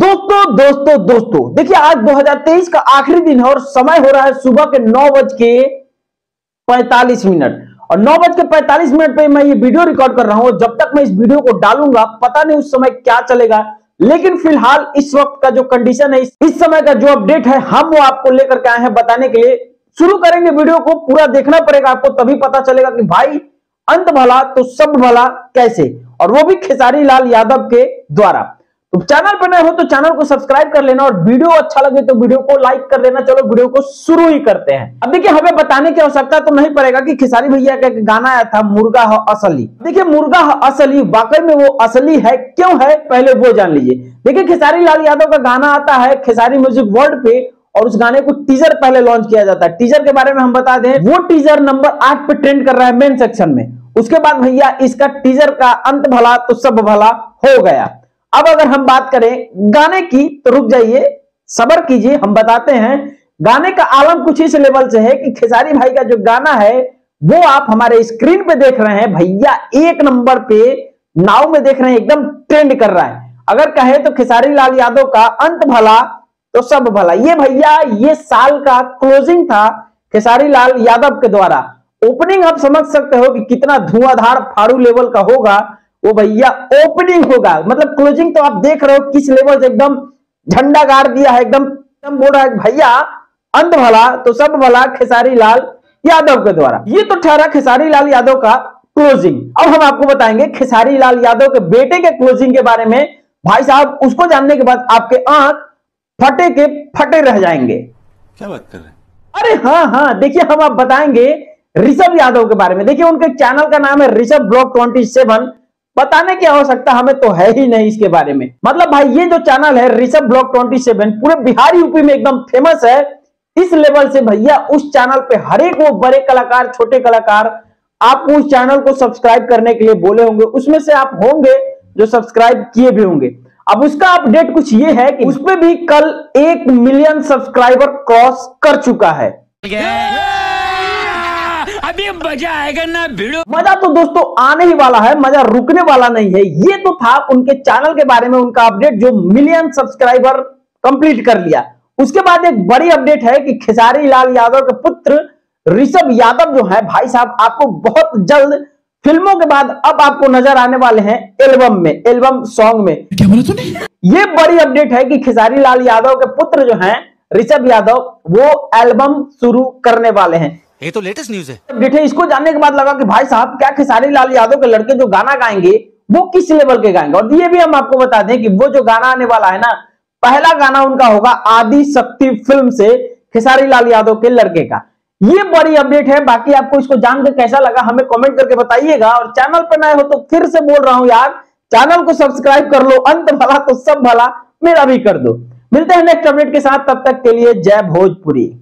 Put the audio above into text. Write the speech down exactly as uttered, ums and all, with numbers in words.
दोस्तों दोस्तों दोस्तों देखिए आज दो हज़ार तेईस का आखिरी दिन है और समय हो रहा है सुबह के नौ बज के पैंतालीस मिनट और नौ बज के पैंतालीस मिनट पर मैं ये वीडियो रिकॉर्ड कर रहा हूं। जब तक मैं इस वीडियो को डालूंगा पता नहीं उस समय क्या चलेगा, लेकिन फिलहाल इस वक्त का जो कंडीशन है, इस समय का जो अपडेट है, हम वो आपको लेकर के आए हैं बताने के लिए। शुरू करेंगे वीडियो को, पूरा देखना पड़ेगा आपको, तभी पता चलेगा कि भाई अंत भला तो सब भला कैसे, और वो भी खेसारी लाल यादव के द्वारा। तो चैनल पर नए हो तो चैनल को सब्सक्राइब कर लेना और वीडियो अच्छा लगे तो वीडियो को लाइक कर देना। चलो वीडियो को शुरू ही करते हैं। अब देखिए हमें बताने की आवश्यकता तो नहीं पड़ेगा कि खेसारी भैया का एक गाना आया था, मुर्गा है असली। देखिए मुर्गा है असली, वाकई में वो असली है, क्यों है पहले वो जान लीजिए। देखिए खेसारी लाल यादव का गाना आता है खेसारी म्यूजिक वर्ल्ड पे और उस गाने को टीजर पहले लॉन्च किया जाता है। टीजर के बारे में हम बता दें, वो टीजर नंबर आठ पे ट्रेंड कर रहा है मेन सेक्शन में। उसके बाद भैया इसका टीजर का अंत भला तो सब भला हो गया। अब अगर हम बात करें गाने की तो रुक जाइए, सब्र कीजिए, हम बताते हैं। गाने का आलम कुछ इस लेवल से है कि खेसारी भाई का जो गाना है वो आप हमारे स्क्रीन पे देख रहे हैं, भैया एक नंबर पे नाव में देख रहे हैं, एकदम ट्रेंड कर रहा है। अगर कहे तो खेसारी लाल यादव का अंत भला तो सब भला, ये भैया ये साल का क्लोजिंग था खेसारी लाल यादव के द्वारा। ओपनिंग आप समझ सकते हो कि कितना धुआंधार फाड़ू लेवल का होगा, वो भैया ओपनिंग होगा, मतलब क्लोजिंग तो आप देख रहे हो किस लेवल से एकदम झंडा गाड़ दिया है, एकदम एकदम बोल रहा है भैया अंत भला तो सब भला खेसारी लाल यादव के द्वारा। ये तो ठहरा खेसारी लाल यादव का क्लोजिंग। अब हम आपको बताएंगे खेसारी लाल यादव के बेटे के क्लोजिंग के बारे में। भाई साहब उसको जानने के बाद आपके आंख फटे के फटे रह जाएंगे। क्या बात कर रहे हैं? अरे हाँ हाँ देखिए हम आप बताएंगे ऋषभ यादव के बारे में। देखिए उनके चैनल का नाम है ऋषभ ब्लॉक सत्ताईस, बताने की आवश्यकता हमें तो है ही नहीं इसके बारे में। मतलब भाई ये जो चैनल है ऋषभ ब्लॉक सत्ताईस पूरे बिहार यूपी में एकदम फेमस है। इस लेवल से भैया उस चैनल पे हर एक वो बड़े कलाकार छोटे कलाकार आपको उस चैनल को सब्सक्राइब करने के लिए बोले होंगे, उसमें से आप होंगे जो सब्सक्राइब किए भी होंगे। अब उसका अपडेट कुछ ये है कि उसपे भी कल एक मिलियन सब्सक्राइबर क्रॉस कर चुका है। अभी मजा आएगा ना वीडियो, मजा तो दोस्तों आने ही वाला है, मजा रुकने वाला नहीं है। ये तो था उनके चैनल के बारे में उनका अपडेट जो मिलियन सब्सक्राइबर कंप्लीट कर लिया। उसके बाद एक बड़ी अपडेट है कि खेसारी लाल यादव के पुत्र ऋषभ यादव जो है भाई साहब आपको बहुत जल्द फिल्मों के बाद अब आपको नजर आने वाले हैं एल्बम में, एल्बम सॉन्ग में। क्या बोला तूने? ये बड़ी अपडेट है कि खेसारी लाल यादव के पुत्र जो है ऋषभ यादव वो एल्बम शुरू करने वाले हैं। ये तो लेटेस्ट न्यूज़ है। अपडेट है। इसको जानने के बाद लगा कि भाई साहब क्या खेसारी लाल यादव के लड़के जो गाना गाएंगे वो किस लेवल के गाएंगे। और ये भी हम आपको बता दें कि वो जो गाना आने वाला है ना, पहला गाना उनका होगा आदि शक्ति फिल्म से खेसारी लाल यादव के लड़के का। ये बड़ी अपडेट है। बाकी आपको इसको जानकर कैसा लगा हमें कॉमेंट करके बताइएगा। और चैनल पर नए हो तो फिर से बोल रहा हूँ यार चैनल को सब्सक्राइब कर लो, अंत भला तो सब भला मेरा भी कर दो। मिलते हैं नेक्स्ट अपडेट के साथ, तब तक के लिए जय भोजपुरी।